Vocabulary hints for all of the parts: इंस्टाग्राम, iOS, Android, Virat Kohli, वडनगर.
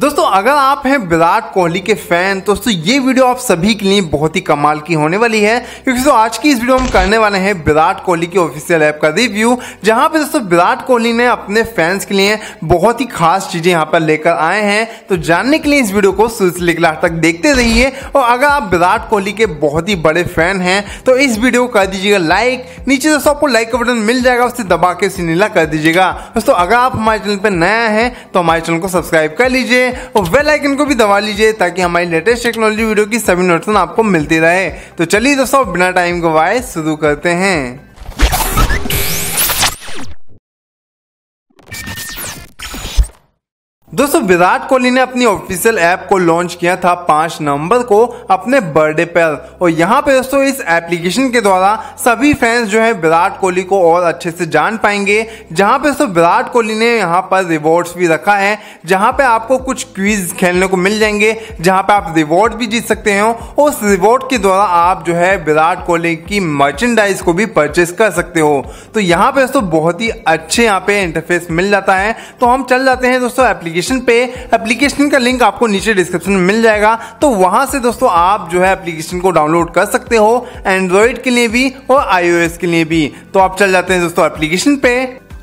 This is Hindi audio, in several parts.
दोस्तों अगर आप हैं विराट कोहली के फैन दोस्तों ये वीडियो आप सभी के लिए बहुत ही कमाल की होने वाली है, क्योंकि तो आज की इस वीडियो में हम करने वाले हैं विराट कोहली के ऑफिशियल ऐप का रिव्यू, जहां पे दोस्तों विराट कोहली ने अपने फैंस के लिए बहुत ही खास चीजें यहां पर लेकर आए हैं। तो जानने के लिए इस वीडियो को शुरू से लेकर आखिर तक देखते रहिए, और अगर आप विराट कोहली के बहुत ही बड़े फैन हैं तो इस वीडियो को कर दीजिएगा लाइक। नीचे दोस्तों आपको लाइक का बटन मिल जाएगा, उससे दबा के उसे नीला कर दीजिएगा। दोस्तों अगर आप हमारे चैनल पर नया है तो हमारे चैनल को सब्सक्राइब कर लीजिए और बेल आइकन को भी दबा लीजिए, ताकि हमारी लेटेस्ट टेक्नोलॉजी वीडियो की सभी नोटिफिकेशन आपको मिलती रहे। तो चलिए दोस्तों बिना टाइम गवाए शुरू करते हैं। दोस्तों विराट कोहली ने अपनी ऑफिशियल ऐप को लॉन्च किया था 5 नवंबर को अपने बर्थडे पर, और यहाँ पे दोस्तों इस एप्लीकेशन के द्वारा सभी फैंस जो है विराट कोहली को और अच्छे से जान पाएंगे। जहाँ पे दोस्तों विराट कोहली ने यहाँ पर रिवॉर्ड्स भी रखा है, जहाँ पे आपको कुछ क्विज खेलने को मिल जाएंगे, जहाँ पे आप रिवॉर्ड भी जीत सकते हो। उस रिवॉर्ड के द्वारा आप जो है विराट कोहली की मर्चेंडाइज को भी परचेज कर सकते हो। तो यहाँ पे दोस्तों बहुत ही अच्छे यहाँ पे इंटरफेस मिल जाता है। तो हम चल जाते हैं दोस्तों एप्लीकेशन का लिंक आपको नीचे डिस्क्रिप्शन में मिल जाएगा, तो वहां से दोस्तों आप जो है एप्लीकेशन को डाउनलोड कर सकते हो, एंड्रॉइड के लिए भी और iOS के लिए भी। तो आप चल जाते हैं दोस्तों एप्लीकेशन पे।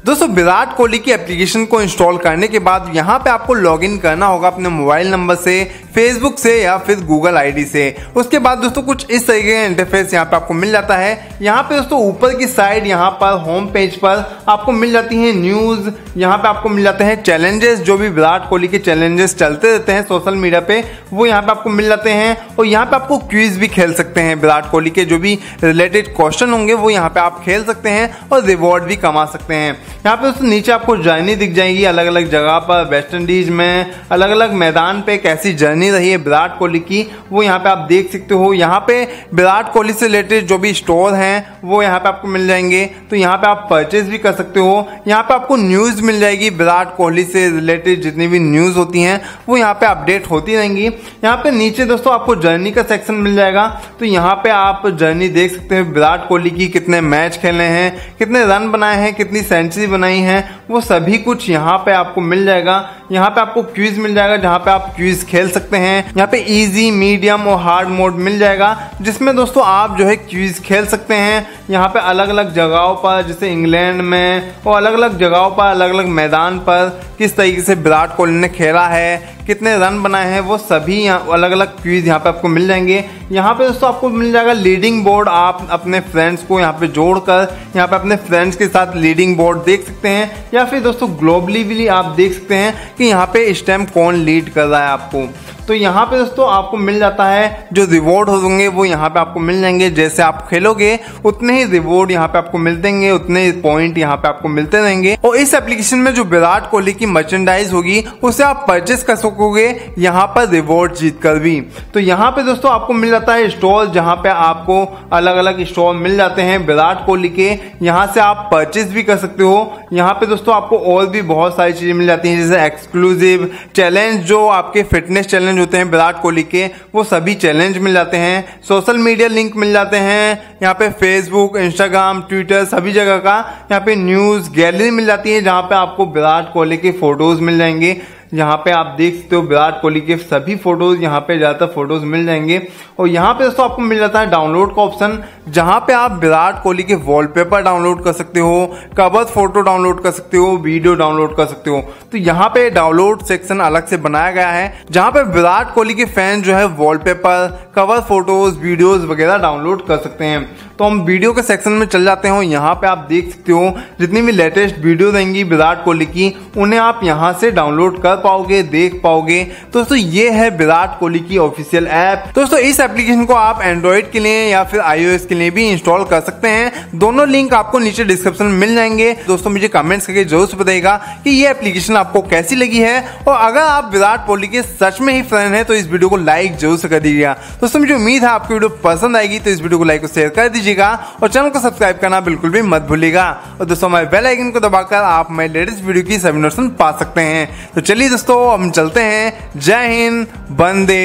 दोस्तों विराट कोहली की एप्लीकेशन को इंस्टॉल करने के बाद यहाँ पे आपको लॉगिन करना होगा अपने मोबाइल नंबर से, फेसबुक से या फिर गूगल आईडी से। उसके बाद दोस्तों कुछ इस तरीके का इंटरफेस यहाँ पे आपको मिल जाता है। यहाँ पे दोस्तों ऊपर की साइड यहाँ पर होम पेज पर आपको मिल जाती है न्यूज, यहाँ पे आपको मिल जाते हैं चैलेंजेस, जो भी विराट कोहली के चैलेंजेस चलते रहते हैं सोशल मीडिया पे वो यहाँ पे आपको मिल जाते हैं। और यहाँ पे आपको क्विज भी खेल सकते हैं, विराट कोहली के जो भी रिलेटेड क्वेश्चन होंगे वो यहाँ पे आप खेल सकते हैं और रिवॉर्ड भी कमा सकते हैं। यहाँ पे दोस्तों नीचे आपको जर्नी दिख जाएगी, अलग अलग जगह पर वेस्ट इंडीज में अलग अलग मैदान पे कैसी जर्नी रही है विराट कोहली की वो यहाँ पे आप देख सकते हो। यहाँ पे विराट कोहली से रिलेटेड जो भी स्टोर हैं वो यहाँ पे आपको मिल जाएंगे, तो यहाँ पे आप परचेज भी कर सकते हो। यहाँ पे आपको न्यूज़ मिल जाएगी, विराट कोहली से रिलेटेड जितनी भी न्यूज़ होती हैं वो यहाँ पे अपडेट होती रहेंगी। यहाँ पे नीचे दोस्तों आपको जर्नी का सेक्शन मिल जाएगा, तो यहाँ पे आप जर्नी देख सकते हैं विराट कोहली की कितने मैच खेले हैं, कितने रन बनाए हैं, कितनी सेंचुरी बनाई हैं, वो सभी कुछ यहाँ पे आपको मिल जाएगा। यहाँ पे आपको क्विज मिल जाएगा, जहाँ पे आप क्विज खेल सकते हैं। यहाँ पे इजी, मीडियम और हार्ड मोड मिल जाएगा, जिसमें दोस्तों आप जो है क्विज खेल सकते हैं। यहाँ पे अलग अलग जगहों पर जैसे इंग्लैंड में और अलग अलग जगहों पर अलग अलग मैदान पर किस तरीके से विराट कोहली ने खेला है, कितने रन बनाए हैं, वो सभी अलग अलग क्विज यहाँ पे आपको मिल जाएंगे। यहाँ पे दोस्तों आपको मिल जाएगा लीडिंग बोर्ड, आप अपने फ्रेंड्स को यहाँ पे जोड़कर यहाँ पे अपने फ्रेंड्स के साथ लीडिंग बोर्ड देख सकते हैं, या फिर दोस्तों ग्लोबली भी आप देख सकते हैं कि यहाँ पे इस टाइम कौन लीड कर रहा है आपको। तो यहाँ पे दोस्तों आपको मिल जाता है जो रिवॉर्ड होंगे वो यहाँ पे आपको मिल जाएंगे, जैसे आप खेलोगे उतने ही रिवॉर्ड यहाँ पे आपको मिल देंगे, उतने ही पॉइंट यहाँ पे आपको मिलते रहेंगे। और इस एप्लीकेशन में जो विराट कोहली की मर्चेंडाइज होगी उसे आप परचेस कर सकोगे यहाँ पर रिवॉर्ड जीत कर भी। तो यहाँ पे दोस्तों आपको मिल जाता है स्टॉल, जहाँ पे आपको अलग अलग स्टॉल मिल जाते हैं विराट कोहली के, यहाँ से आप परचेस भी कर सकते हो। यहाँ पे दोस्तों आपको और भी बहुत सारी चीजें मिल जाती हैं, जैसे एक्सक्लूसिव चैलेंज, जो आपके फिटनेस चैलेंज होते हैं विराट कोहली के वो सभी चैलेंज मिल जाते हैं। सोशल मीडिया लिंक मिल जाते हैं, यहाँ पे फेसबुक, इंस्टाग्राम, ट्विटर सभी जगह का। यहाँ पे न्यूज गैलरी मिल जाती है, जहाँ पे आपको विराट कोहली के फोटोज मिल जाएंगे, यहाँ पे आप देख सकते हो विराट कोहली के सभी फोटोज, यहाँ पे ज़्यादातर फोटोज मिल जाएंगे। और यहाँ पे दोस्तों आपको मिल जाता है डाउनलोड का ऑप्शन, जहाँ पे आप विराट कोहली के वॉलपेपर डाउनलोड कर सकते हो, कवर फोटो डाउनलोड कर सकते हो, वीडियो डाउनलोड कर सकते हो। तो यहाँ पे डाउनलोड सेक्शन अलग से बनाया गया है, जहाँ पे विराट कोहली के फैन जो है वॉलपेपर, कवर फोटोज, वीडियोज वगैरह डाउनलोड कर सकते हैं। तो हम वीडियो के सेक्शन में चल जाते हो, यहाँ पे आप देख सकते हो जितनी भी लेटेस्ट वीडियो रहेंगी विराट कोहली की उन्हें आप यहाँ से डाउनलोड कर पाओगे, देख पाओगे। दोस्तों ये है विराट कोहली की ऑफिशियल ऐप। दोस्तों इस एप्लीकेशन को आप एंड्रॉइड के लिए या फिर iOS के लिए भी इंस्टॉल कर सकते हैं, दोनों लिंक आपको नीचे डिस्क्रिप्शन में मिल जाएंगे। दोस्तों मुझे कमेंट्स करके जरूर बताइएगा कि ये एप्लीकेशन आपको कैसी लगी है, और अगर आप विराट कोहली के सच में ही फैन है तो इस वीडियो को लाइक जरूर कर दीजिएगा। दोस्तों मुझे उम्मीद है आपकी वीडियो पसंद आएगी, तो इस वीडियो को लाइक और शेयर कर दीजिएगा, और चैनल को सब्सक्राइब करना बिल्कुल भी मत भूलिएगा। और दोस्तों हमारे बेल आइकन को दबाकर आप मेरे लेटेस्ट वीडियो की सभी नोटिफिकेशन पा सकते हैं। तो चलिए दोस्तों हम चलते हैं। जय हिंद, वंदे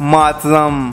मातरम।